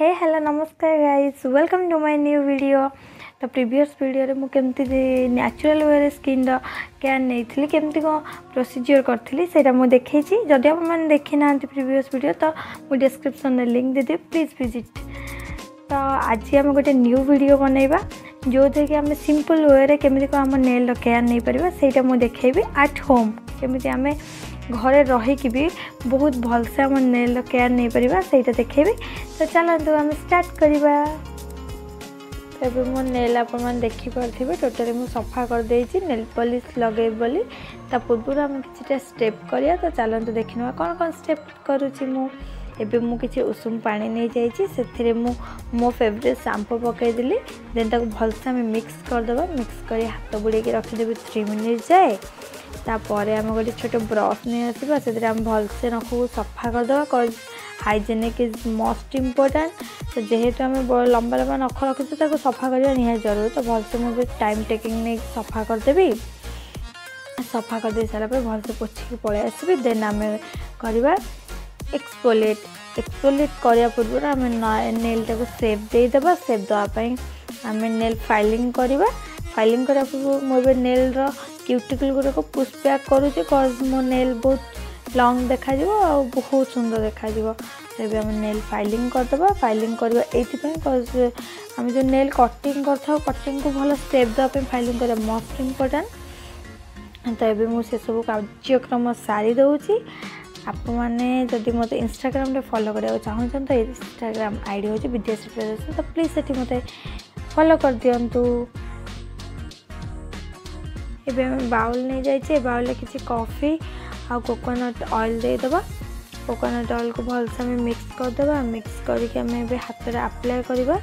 हे hello नमस्कार guys welcome to my new video. तो previous video रे मु केमती नेचुरल वे स्किन रो केयर नैथिली केमती को प्रोसीजर करथिली सेटा मु देखै छी। जदि आप मन देखि नांती प्रीवियस वीडियो तो मु डिस्क्रिप्शन रे लिंक दे दे, प्लीज विजिट। तो आज हम गोटे न्यू वीडियो बनैबा जो देखि हम सिंपल वे रे केमती को हम नेल रो केयर नै परबा सेटा मु देखैबी एट होम केमती हमें घरे रहिकी भी बहुत भलसे हम नेल रो केयर नै परबा सेटा देखैबी। तो चलो आम स्टार्ट करवा। तो मो नेल आपन देखिपे टोटाली मुझे सफा करदे नेल पॉलिश लगे बोली पूर्व आम कि स्टेप करिया। तो चलते देखने कौन कौन स्टेप करुँची मु किसी उषुम पा नहीं जाइए मो फेवरेट शैम्पू पकईदेली देन भलसे आम मिक्स करदे मिक्स कर हाथ बुड़े रखिदेवी 3 मिनिट जाए। तापर आम गोटे छोटे ब्रश नहीं आसवा से आम भलसे नख सफा करदे। Hygienic is most important. तो जेहेतु आम लंबा लंबा नख रखीचु ताको सफा करवा निहाती जरूरी। तो भलसे मुझे टाइम टेकिंग नहीं सफा करदेवि। सफा करदे सारा पर भलसे पोछिक पलै आसबी। देन आम करवा एक्सपोलेट। एक्सपोलेट करने पूर्व आम नेलटा को सेप देदेबा। सेप देवाई आम नेल फाइलिंग करवा। फाइलिंग करने पूर्व मुझे नेल्र क्यूटिकल गुड़ाक पुश पैक करुचे कज मो नेल बहुत लंग देखा बहुत सुंदर देखा। तेज आम नेल फाइलिंग करदे। फाइलिंग करवा ये आम जो नेल कटिंग करता कटिंग को भल स्टेप देवाई फाइलिंग करवा मोस्ट इम्पोर्टेंट। तो ये मुझे सब कार्यक्रम सारी दूसरी। आपने मत इंस्टाग्राम फॉलो करने चाहूँ तो इंस्टाग्राम आईडी हूँ विद्याश्री प्रियदर्शन। तो प्लीज से मतलब फॉलो कर दिंतु। ये बाउल नहीं जाइए बाउल किसी कॉफी आ कोकोनट ऑयल देदेबा। कोकोनट ऑयल को भलसे आम मिक्स करदे। मिक्स करके आम हाथ में आप्लाय करवा।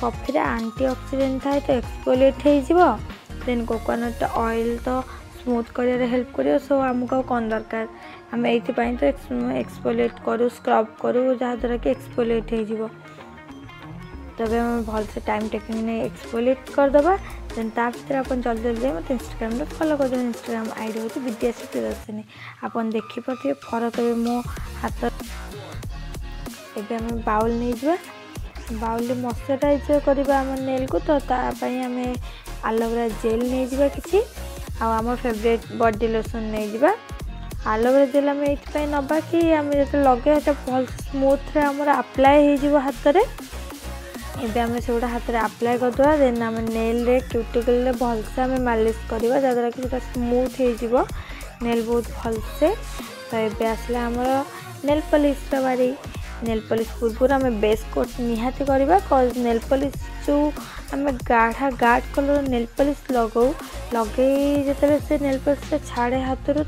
कॉफी एंटीऑक्सीडेंट थाए तो एक्सपोलेट हो। देन कोकोनट ऑयल तो स्मूथ कर हेल्प कर। सो आमको कौन दरकार आम ये तो एक्सपोलेट करूँ स्क्रब करूँ जहाँद्वारा कि एक्सपोलेट हो। तबे आम भलसे टाइम टेकिंग नहीं एक्सपोलेट करदे। देन ता भर आप जल्दी जल्दी मत इंस्टाग्राम फॉलो कर। इंस्टाग्राम आईडी हूँ विद्याश्री प्रियदर्शन। आप देखिपे फरक है मो हाथ। ये आम बाउल नहीं जावा। बाउल मॉइस्चराइज करवा आम नेल को। तो आम एलोवेरा जेल नहीं जावा किसी आम फेवरेट बॉडी लोशन नहीं जावा। एलोवेरा जेल आम ये नवा कि आम जो लगे भल स्मूथ आमर आप्लाय हो हाथ में। ये आम से गोटे हाथ में आप्लाय करदे। देन आम नेल रे क्यूटिकल भलसे आम मालिश करवा जहाँद्वारा कि जो स्मूथ हो नेल बहुत भलसे। तो ये आसला आमर नेल पॉलिश बारी। नेल पॉलिश पूर्व आम बेस कोट निहाती करवा। कज नेल पॉलिश जो आम गाढ़ा गाढ़ कलर नेल पॉलिश लगाऊ लगे जिते से नेल पॉलिश छाड़े हाथ रू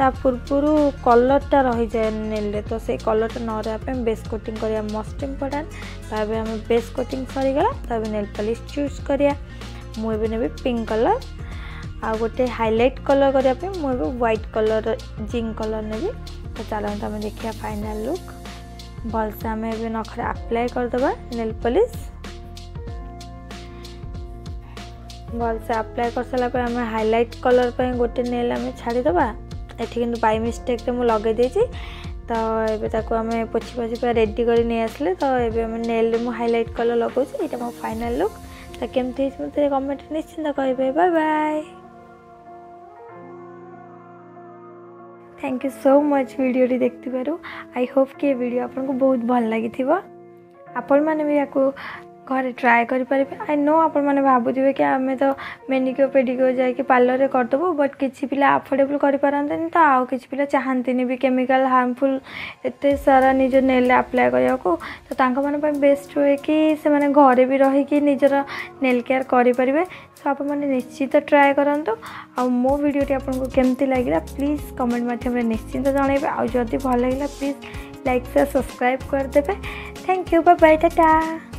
तो पूर्व कलरटा रही जाए नेल। तो से कलरटा न रहा बेस कोटिंग करिया मोस्ट इम्पोर्टेंट। तबे आम बेस कोटिंग सरीगला। तबे नेल पॉलिश चूज करिया। मुझे नेबी पिंक कलर आ गोटे हाइलाइट कलर करने मुझे व्हाइट कलर जिंक कलर नेबी। तो चलता आम देखिया फाइनल लुक। भलसे आम ए नखरे आप्लाय करदे नेल पॉलिश। भलसे आप्लाय कर सारा पर आम हाइलाइट कलर पर गोटे नेल आम छाड़ीदे। ये कि बाय मिस्टेक मुझे लगे। तो ये पोछी पोछी पूरा रेडी कर नहीं आसले। तो ये नेल मु हाइलाइट कलर लगाऊँ। ये मो फाइनल लुक। तो केमती मतलब कमेंट निश्चिंत कहे। Bye bye. Thank you so much video देखते पारू। आई होप कि वीडियो आपन को बहुत भल लगी। आपण मैंने भी आपको घरे ट्राए करेंगे। आई नो आप भावुए कि आम तो मेनिक्योर पेडिक्योर जाकि पार्लर में करदेबू बट किसी पिला अफोर्डेबल करें। तो आउ कि पिला चाहती भी केमिकल हार्मफुल एते सारा निज नेल आप्लाय करने को। तो बेस्ट हुए कि से घरे भी रही निजर नेल केयर करें। सो आप निश्चित ट्राए करूँ। आ मो वीडियोटी आपको केमती लगे प्लीज कमेंट माध्यम निश्चिंत जन। आदि भल लगे प्लीज लाइक शेयर सब्सक्राइब करदे। Thank you bye bye Tata.